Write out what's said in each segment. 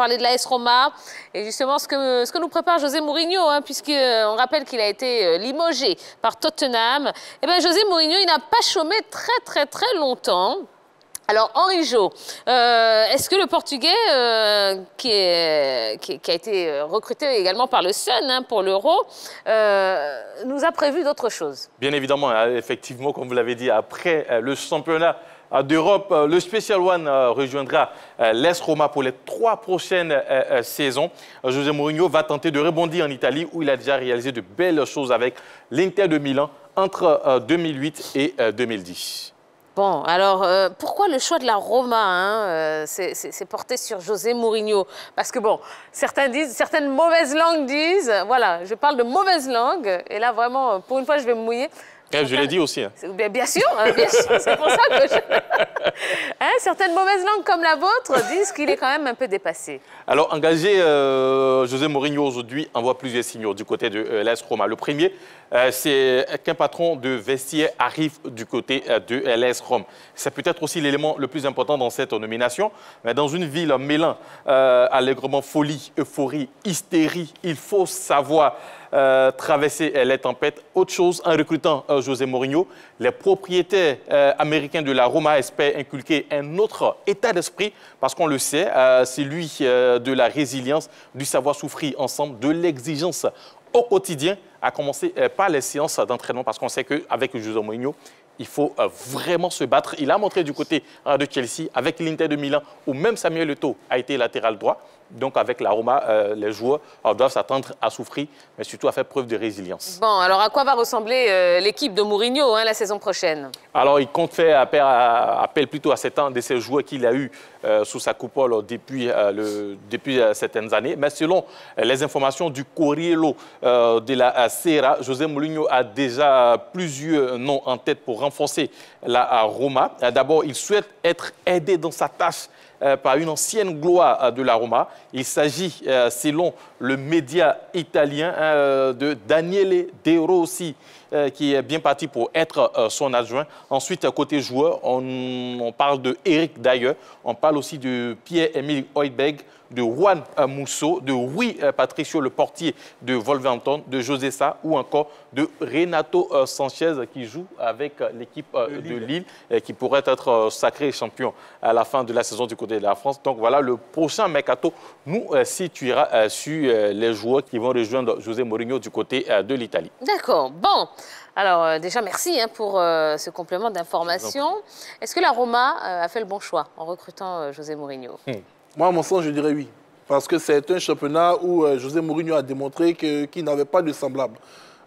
parler de l'AS Roma et justement ce que nous prépare José Mourinho, hein, puisqu'on rappelle qu'il a été limogé par Tottenham. Eh bien, José Mourinho, il n'a pas chômé très longtemps. Alors, Henri Jo, est-ce que le Portugais, qui a été recruté également par le Sun, hein, pour l'Euro, nous a prévu d'autres choses? Bien évidemment, effectivement, comme vous l'avez dit, après le championnat d'Europe, le Special One rejoindra l'AS Roma pour les 3 prochaines saisons. José Mourinho va tenter de rebondir en Italie, où il a déjà réalisé de belles choses avec l'Inter de Milan entre 2008 et 2010. Bon, alors, pourquoi le choix de la Roma, hein, c'est porté sur José Mourinho? Parce que, bon, certaines mauvaises langues disent, voilà, je parle de mauvaises langues, et là, vraiment, pour une fois, je vais me mouiller. Je l'ai dit aussi. Hein. Bien sûr, c'est pour ça que je... hein, certaines mauvaises langues comme la vôtre disent qu'il est quand même un peu dépassé. Alors, engager José Mourinho aujourd'hui envoie plusieurs signaux du côté de l'AS Roma. Le premier, c'est qu'un patron de vestiaire arrive du côté de l'AS Rome. C'est peut-être aussi l'élément le plus important dans cette nomination. Mais dans une ville mêlant allègrement folie, euphorie, hystérie, il faut savoir... traverser les tempêtes. Autre chose, en recrutant José Mourinho, les propriétaires américains de la Roma espèrent inculquer un autre état d'esprit parce qu'on le sait, c'est lui de la résilience, du savoir souffrir ensemble, de l'exigence au quotidien, à commencer par les séances d'entraînement parce qu'on sait qu'avec José Mourinho, il faut vraiment se battre. Il a montré du côté de Chelsea, avec l'Inter de Milan, où même Samuel Eto'o a été latéral droit. Donc, avec la Roma, les joueurs doivent s'attendre à souffrir, mais surtout à faire preuve de résilience. Bon, alors à quoi va ressembler l'équipe de Mourinho, hein, la saison prochaine? Alors, il compte faire appel plutôt à ces joueurs qu'il a eu sous sa coupole depuis certaines années. Mais selon les informations du Corriere de la Sera, José Mourinho a déjà plusieurs noms en tête pour renforcer la Roma. D'abord, il souhaite être aidé dans sa tâche par une ancienne gloire de la Roma. Il s'agit, selon le média italien, de Daniele De Rossi, qui est bien parti pour être son adjoint. Ensuite, côté joueur, on parle de Eric Dyer, on parle aussi de Pierre-Emile Højbjerg, de Juan Musso, de Rui Patricio, le portier de Wolverhampton, de José Sa ou encore de Renato Sanchez qui joue avec l'équipe de Lille et qui pourrait être sacré champion à la fin de la saison du côté de la France. Donc voilà, le prochain mercato nous situera sur les joueurs qui vont rejoindre José Mourinho du côté de l'Italie. D'accord, bon. Alors déjà, merci hein, pour ce complément d'information. Est-ce que la Roma a fait le bon choix en recrutant José Mourinho? Moi, à mon sens, je dirais oui. Parce que c'est un championnat où José Mourinho a démontré qu'il n'avait pas de semblable.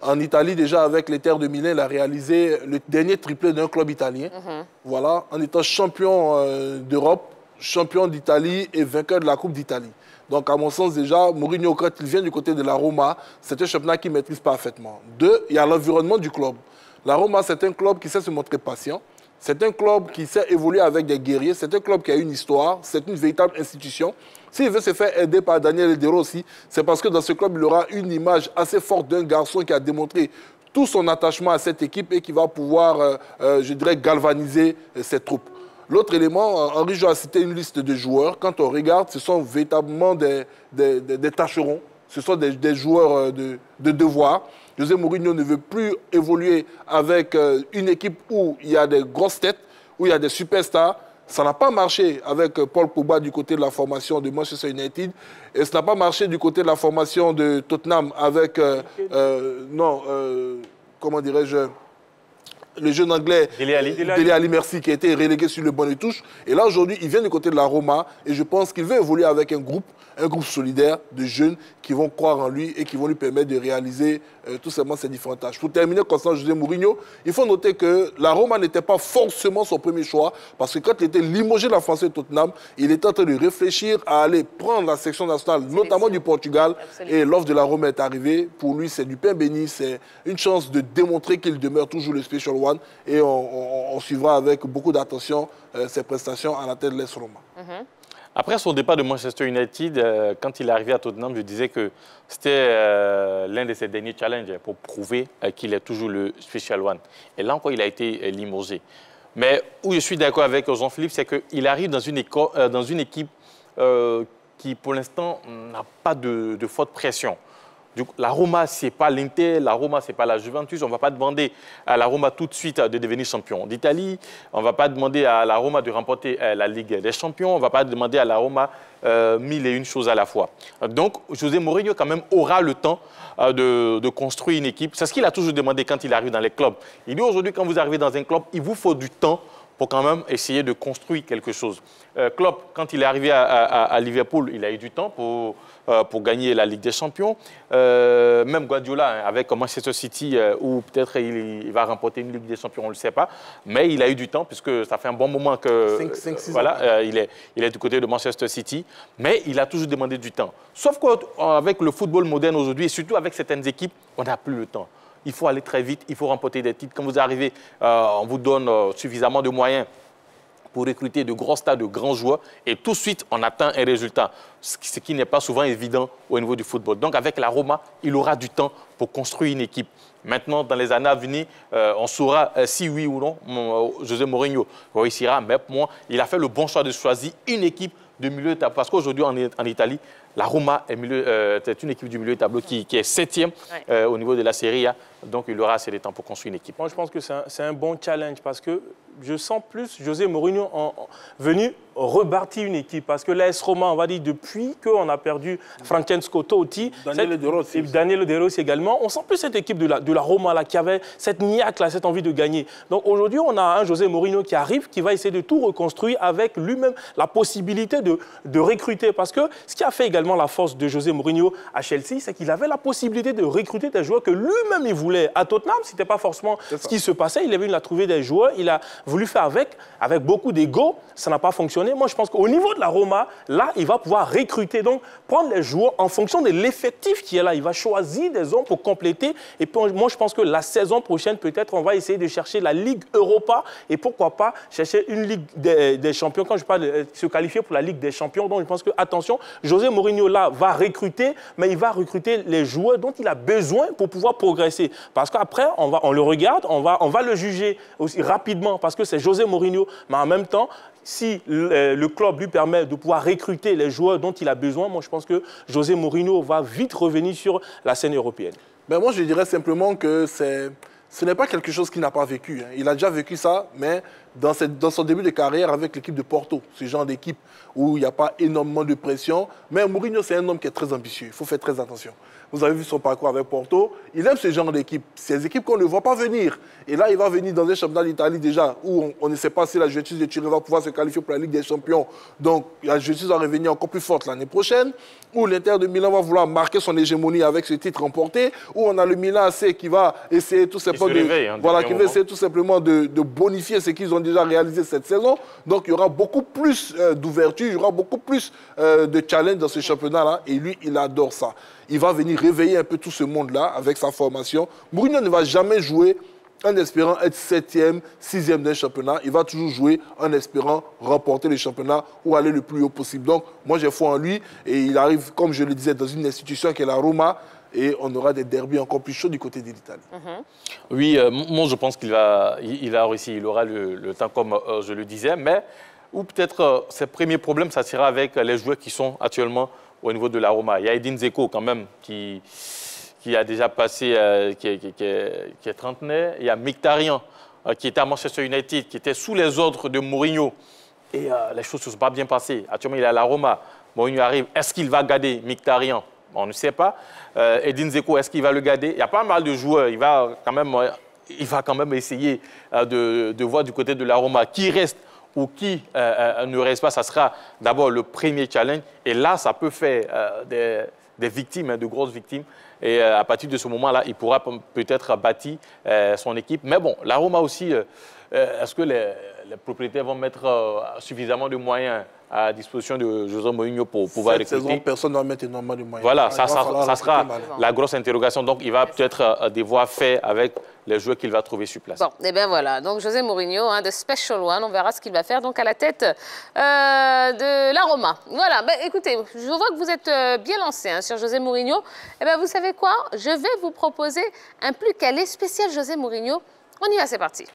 En Italie, déjà, avec l'Inter de Milan, il a réalisé le dernier triplé d'un club italien. Voilà, en étant champion d'Europe, champion d'Italie et vainqueur de la Coupe d'Italie. Donc, à mon sens, déjà, Mourinho, quand il vient du côté de la Roma, c'est un championnat qu'il maîtrise parfaitement. 2, il y a l'environnement du club. La Roma, c'est un club qui sait se montrer patient. C'est un club qui sait évoluer avec des guerriers. C'est un club qui a une histoire. C'est une véritable institution. S'il veut se faire aider par Daniele De Rossi, c'est parce que dans ce club, il aura une image assez forte d'un garçon qui a démontré tout son attachement à cette équipe et qui va pouvoir, je dirais, galvaniser ses troupes. L'autre élément, Henri Jo a cité une liste de joueurs. Quand on regarde, ce sont véritablement des tâcherons. Ce sont des joueurs de devoir. José Mourinho ne veut plus évoluer avec une équipe où il y a des grosses têtes, où il y a des superstars. Ça n'a pas marché avec Paul Pogba du côté de la formation de Manchester United. Et ça n'a pas marché du côté de la formation de Tottenham avec... comment dirais-je... Le jeune anglais, Dele Alli, merci, qui a été relégué sur le banc de touche. Et là, aujourd'hui, il vient du côté de la Roma. Et je pense qu'il veut évoluer avec un groupe solidaire de jeunes qui vont croire en lui et qui vont lui permettre de réaliser tout simplement ses différentes tâches. Pour terminer, concernant José Mourinho, il faut noter que la Roma n'était pas forcément son premier choix parce que quand il était limogé de la France et de Tottenham, il était en train de réfléchir à aller prendre la section nationale, notamment du Portugal. Absolument. Et l'offre de la Roma est arrivée. Pour lui, c'est du pain béni. C'est une chance de démontrer qu'il demeure toujours le Special One et on suivra avec beaucoup d'attention ses prestations à la tête de l'AS Roma. Après son départ de Manchester United, quand il est arrivé à Tottenham, je disais que c'était l'un de ses derniers challenges pour prouver qu'il est toujours le Special One. Et là encore, il a été limogé. Mais où je suis d'accord avec Jean-Philippe, c'est qu'il arrive dans une équipe qui, pour l'instant, n'a pas de forte pression. Du coup, la Roma, ce n'est pas l'Inter, la Roma, ce n'est pas la Juventus. On ne va pas demander à la Roma tout de suite de devenir champion d'Italie. On ne va pas demander à la Roma de remporter la Ligue des champions. On ne va pas demander à la Roma mille et une choses à la fois. Donc, José Mourinho, quand même, aura le temps de construire une équipe. C'est ce qu'il a toujours demandé quand il arrive dans les clubs. Il dit aujourd'hui, quand vous arrivez dans un club, il vous faut du temps pour quand même essayer de construire quelque chose. Klopp, quand il est arrivé à Liverpool, il a eu du temps pour gagner la Ligue des Champions. Même Guardiola, avec Manchester City, où peut-être il va remporter une Ligue des Champions, on ne le sait pas. Mais il a eu du temps, puisque ça fait un bon moment que... 5-6 ans. Voilà, il est du côté de Manchester City. Mais il a toujours demandé du temps. Sauf qu'avec le football moderne aujourd'hui, et surtout avec certaines équipes, on n'a plus le temps. Il faut aller très vite, il faut remporter des titres. Quand vous arrivez, on vous donne suffisamment de moyens pour recruter de gros stars, de grands joueurs. Et tout de suite, on attend un résultat, ce qui n'est pas souvent évident au niveau du football. Donc avec la Roma, il aura du temps pour construire une équipe. Maintenant, dans les années à venir, on saura si oui ou non José Mourinho réussira. Mais pour moi, il a fait le bon choix de choisir une équipe de milieu de tableau. Parce qu'aujourd'hui, en Italie, la Roma est, est une équipe du milieu de tableau qui est 7e au niveau de la Serie A. Donc, il aura assez de temps pour construire une équipe. Moi, je pense que c'est un bon challenge parce que je sens plus José Mourinho venu rebâtir une équipe. Parce que l'AS Roma, on va dire, depuis qu'on a perdu Francesco Totti, Daniele De Rossi, et Daniele De Rossi également, on sent plus cette équipe de la Roma là, qui avait cette niaque, là, cette envie de gagner. Donc aujourd'hui, on a un José Mourinho qui arrive, qui va essayer de tout reconstruire avec lui-même la possibilité de recruter. Parce que ce qui a fait également la force de José Mourinho à Chelsea, c'est qu'il avait la possibilité de recruter des joueurs que lui-même il voulait. À Tottenham, ce n'était pas forcément ce qui se passait. Il est venu trouver des joueurs, il a voulu faire avec beaucoup d'ego. Ça n'a pas fonctionné. Moi, je pense qu'au niveau de la Roma, là, il va pouvoir recruter. Donc, prendre les joueurs en fonction de l'effectif qui est là. Il va choisir des hommes pour compléter. Et puis, moi, je pense que la saison prochaine, peut-être, on va essayer de chercher la Ligue Europa et pourquoi pas chercher une Ligue des Champions. Quand je parle de se qualifier pour la Ligue des Champions, donc je pense que, attention, José Mourinho, là, va recruter, mais il va recruter les joueurs dont il a besoin pour pouvoir progresser. Parce qu'après, on le regarde, on va le juger aussi rapidement parce que c'est José Mourinho. Mais en même temps, si le club lui permet de pouvoir recruter les joueurs dont il a besoin, moi, je pense que José Mourinho va vite revenir sur la scène européenne. Ben moi, je dirais simplement que ce n'est pas quelque chose qu'il n'a pas vécu. Il a déjà vécu ça, mais dans son début de carrière avec l'équipe de Porto, ce genre d'équipe où il n'y a pas énormément de pression. Mais Mourinho, c'est un homme qui est très ambitieux. Il faut faire très attention. Vous avez vu son parcours avec Porto. Il aime ce genre d'équipe. Ces équipes qu'on ne voit pas venir. Et là, il va venir dans un championnat d'Italie déjà où on ne sait pas si la Juventus de Turin va pouvoir se qualifier pour la Ligue des Champions. Donc, la Juventus va revenir encore plus forte l'année prochaine. Où l'Inter de Milan va vouloir marquer son hégémonie avec ce titre remporté. Où on a le Milan AC qui va essayer tout simplement de bonifier ce qu'ils ont déjà réalisé cette saison. Donc, il y aura beaucoup plus d'ouverture, il y aura beaucoup plus de challenge dans ce championnat-là. Et lui, il adore ça. Il va venir réveiller un peu tout ce monde-là avec sa formation. Mourinho ne va jamais jouer en espérant être 7e, 6e d'un championnat. Il va toujours jouer en espérant remporter le championnat ou aller le plus haut possible. Donc, moi, j'ai foi en lui. Et il arrive, comme je le disais, dans une institution qui est la Roma. Et on aura des derbys encore plus chauds du côté de l'Italie. Oui, moi, je pense qu'il va, réussi. Il aura le temps, comme je le disais. Mais, ou peut-être, ses premiers problèmes, ça sera avec les joueurs qui sont actuellement au niveau de la Roma. Il y a Edin Dzeko, quand même, qui a déjà passé, qui est trentenaire. Il y a Mkhitaryan, qui était à Manchester United, qui était sous les ordres de Mourinho. Et les choses ne se sont pas bien passées. Actuellement, il est à la Roma. Mourinho arrive. Est-ce qu'il va garder Mkhitaryan? On ne sait pas. Edin Dzeko, est-ce qu'il va le garder? Il y a pas mal de joueurs. Il va quand même essayer de voir du côté de la Roma qui reste ou qui ne reste pas. Ça sera d'abord le premier challenge. Et là, ça peut faire des victimes, de grosses victimes. Et à partir de ce moment-là, il pourra peut-être bâtir son équipe. Mais bon, la Roma aussi, est-ce que les propriétaires vont mettre suffisamment de moyens à disposition de José Mourinho pour pouvoir recruter? Cette saison, personne ne va mettre énormément de moyens. Voilà, ça sera la grosse interrogation. Donc, il va peut-être devoir faire avec les joueurs qu'il va trouver sur place. Bon, et bien voilà. Donc, José Mourinho, de Special One, on verra ce qu'il va faire donc à la tête de la Roma. Voilà, ben, écoutez, je vois que vous êtes bien lancé sur José Mourinho. Et bien, vous savez quoi? Je vais vous proposer un plus calé spécial José Mourinho. On y va, c'est parti.